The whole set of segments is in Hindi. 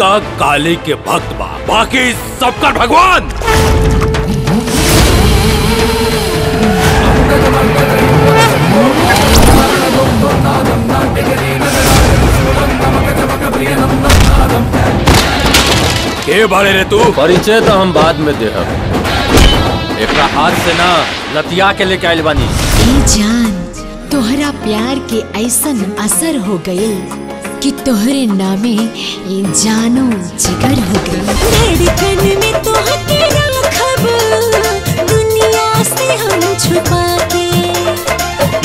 का काली के भक्त बा, बाकी सबका भगवान। के बारे रे तू? परिचय तो हम बाद में दे। एक हाथ से ना लतिया के लेके आयल बानी। जान तोहरा प्यार के ऐसन असर हो गयी कि तोहरे नामे जानो जिगर हो गई। धड़कन में तोहके रखब दुनिया से हम छुपा के।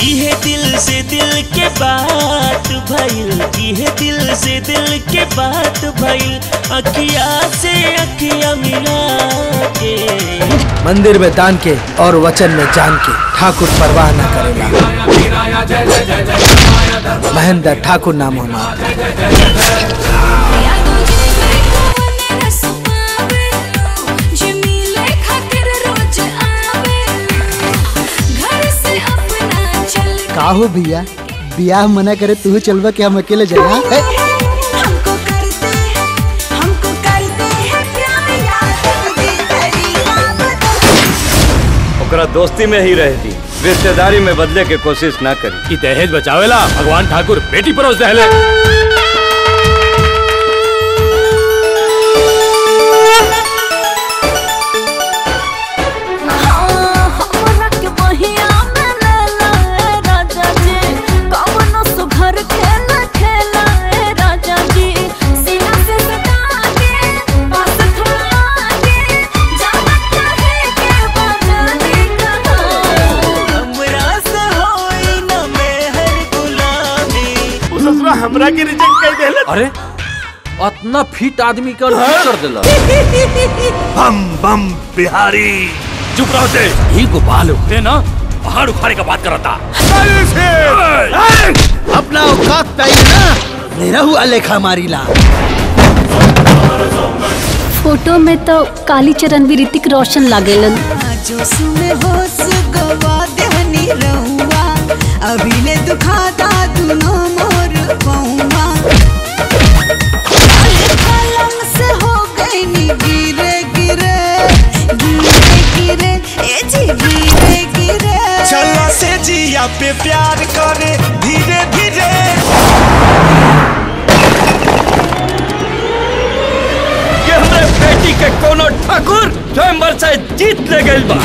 यह दिल से दिल के बात भइल, यह दिल से दिल के बात भइल, अखिया से अखिया मिला के। मंदिर में दान के और वचन में जान के ठाकुर परवाह न करेगा। महेंद्र ठाकुर नाम हमारा। काहो भैया बियाह मना करे तू चलवा के हम अकेले जाना। ओकरा दोस्ती में ही रहती, रिश्तेदारी में बदले के कोशिश ना करी। दहेज बचावेला भगवान ठाकुर बेटी परोस दहले। हमरा के रिजेक्ट कर देला। अरे इतना फिट आदमी का कर देला। बम बम बिहारी चुप रहो से। ही गोपाल उठे ना पहाड़ उखाड़े का बात करता। अपना औकात नहीं ना मेरा हुआ लेखा मारी ला। फोटो में तो काली चरण भी ऋतिक रोशन लागेलन। अभी ले दुखाता दुनो मोर पहुँवा। कलम से हो गई नी गिरे गिरे गिरे गिरे ए जी गिरे गिरे। चला से जिया पे प्यार करे धीरे धीरे। ये हमारे बेटी के कोनो ठाकुर स्वयंवर से जीत ले गए बा।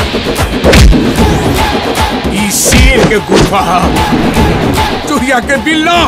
शेर के गुफा चुहिया के बिल्ला।